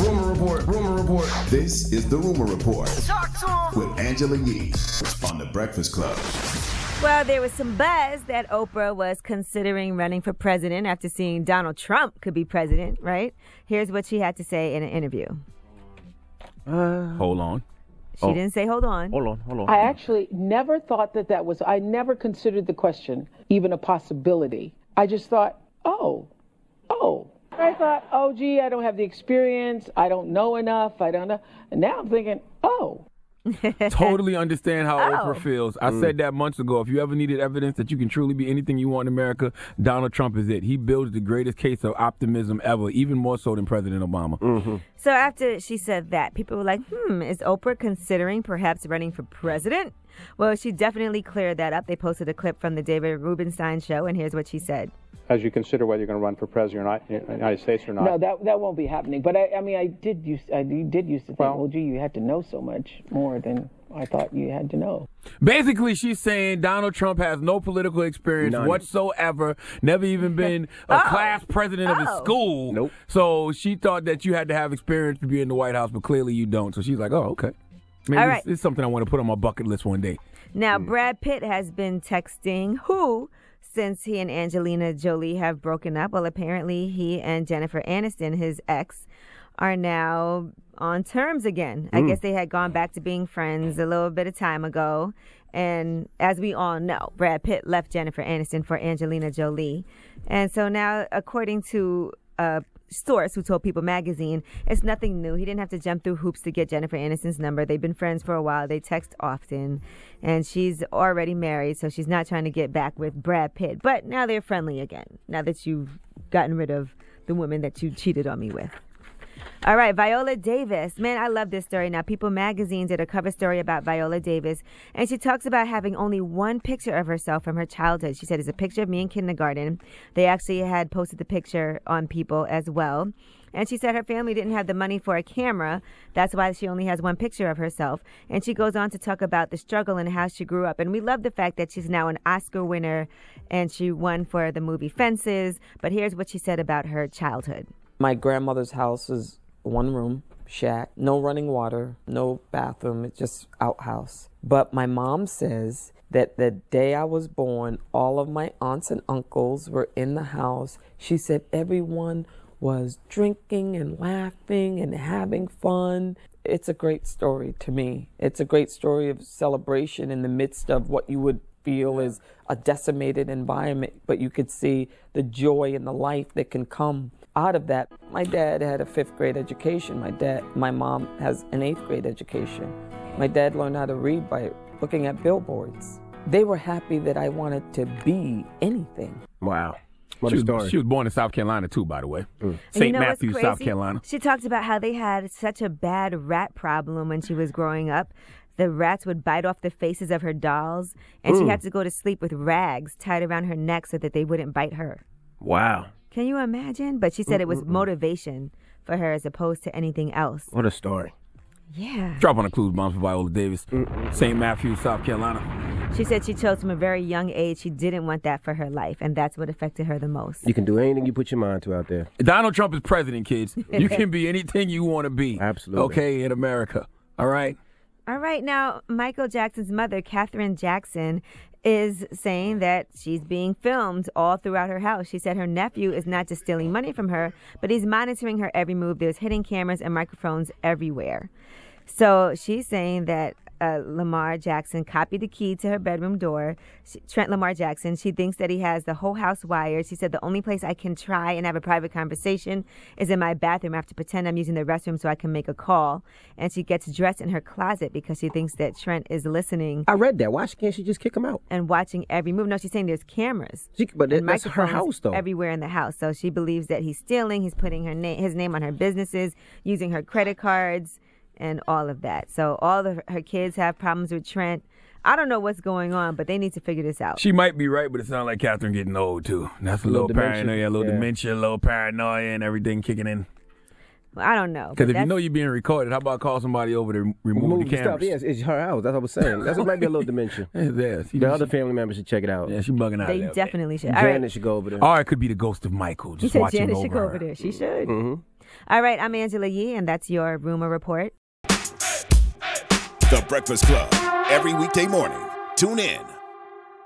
Rumor report. This is the Rumor Report with Angela Yee on The Breakfast Club. Well, there was some buzz that Oprah was considering running for president after seeing Donald Trump could be president, right? Here's what she had to say in an interview. Hold on. She didn't say hold on. Hold on. I actually never thought that was, I never considered the question even a possibility. I just thought, oh. I thought, oh, gee, I don't have the experience. I don't know enough. And now I'm thinking, oh. Totally understand how Oprah feels. I said that months ago. If you ever needed evidence that you can truly be anything you want in America, Donald Trump is it. He builds the greatest case of optimism ever, even more so than President Obama. Mm-hmm. So after she said that, people were like, is Oprah considering perhaps running for president? Well, she definitely cleared that up. They posted a clip from the David Rubenstein show, and here's what she said. As you consider whether you're going to run for president or not, in the United States or not. No, that won't be happening. But I mean, I did used to think, well, gee, you had to know so much more than I thought you had to know. Basically, she's saying Donald Trump has no political experience whatsoever, never even been a class president of his school. Nope. So she thought that you had to have experience to be in the White House, but clearly you don't. So she's like, oh, okay. Maybe all right. It's something I want to put on my bucket list one day. Now, Brad Pitt has been texting who since he and Angelina Jolie have broken up. Well, apparently he and Jennifer Aniston, his ex, are now on terms again. I guess they had gone back to being friends a little bit of time ago. And as we all know, Brad Pitt left Jennifer Aniston for Angelina Jolie. And so now, according to source who told People Magazine, it's nothing new. He didn't have to jump through hoops to get Jennifer Aniston's number. They've been friends for a while. They text often. And she's already married, so she's not trying to get back with Brad Pitt. But now they're friendly again, now that you've gotten rid of the woman that you cheated on me with. All right, Viola Davis. Man, I love this story. Now, People Magazine did a cover story about Viola Davis, and she talks about having only one picture of herself from her childhood. She said, it's a picture of me in kindergarten. They actually had posted the picture on People as well. And she said her family didn't have the money for a camera. That's why she only has one picture of herself. And she goes on to talk about the struggle and how she grew up. And we love the fact that she's now an Oscar winner, and she won for the movie Fences. But here's what she said about her childhood. My grandmother's house is one room, shack, no running water, no bathroom, it's just outhouse. But my mom says that the day I was born, all of my aunts and uncles were in the house. She said everyone was drinking and laughing and having fun. It's a great story to me. It's a great story of celebration in the midst of what you would feel is a decimated environment, but you could see the joy and the life that can come out of that. My dad had a 5th grade education. My mom has an 8th grade education. My dad learned how to read by looking at billboards. They were happy that I wanted to be anything. Wow. She was born in South Carolina, too, by the way. St. Matthew, South Carolina. She talked about how they had such a bad rat problem when she was growing up. The rats would bite off the faces of her dolls, and she had to go to sleep with rags tied around her neck so that they wouldn't bite her. Wow. Can you imagine? But she said it was motivation for her as opposed to anything else. What a story. Yeah. Drop on a clues bomb for Viola Davis. St. Matthew, South Carolina. She said she chose from a very young age. She didn't want that for her life, and that's what affected her the most. You can do anything you put your mind to out there. Donald Trump is president, kids. You can be anything you want to be. Absolutely. Okay, in America. All right? All right. Now, Michael Jackson's mother, Katherine Jackson, is saying that she's being filmed all throughout her house. She said her nephew is not just stealing money from her, but he's monitoring her every move. There's hidden cameras and microphones everywhere. So she's saying that Lamar Jackson copied the key to her bedroom door. Trent Lamar Jackson, she thinks that he has the whole house wired. She said, the only place I can try and have a private conversation is in my bathroom. I have to pretend I'm using the restroom so I can make a call. And she gets dressed in her closet because she thinks that Trent is listening. I read that. Why can't she just kick him out? And watching every move. No, she's saying there's cameras. But that's her house, though. Everywhere in the house. So she believes that he's stealing. He's putting his name on her businesses, using her credit cards, and all of that. So all of her kids have problems with Trent. I don't know what's going on, but they need to figure this out. She might be right, but it sounds like Katherine getting old, too. That's a little paranoia, a little dementia, a little paranoia, and everything kicking in. Well, I don't know. Because if you know you're being recorded, how about call somebody over to remove the cameras? Yes, it's her house. That's what I was saying. That's what might be a little dementia. The other family members should check it out. Yeah, she's bugging out. They definitely should. Janet should go over there. Or it could be the ghost of Michael just watching over her. You said Janet should go over there. She should. Mm-hmm. All right, I'm Angela Yee, and that's your Rumor Report. The Breakfast Club, every weekday morning. Tune in.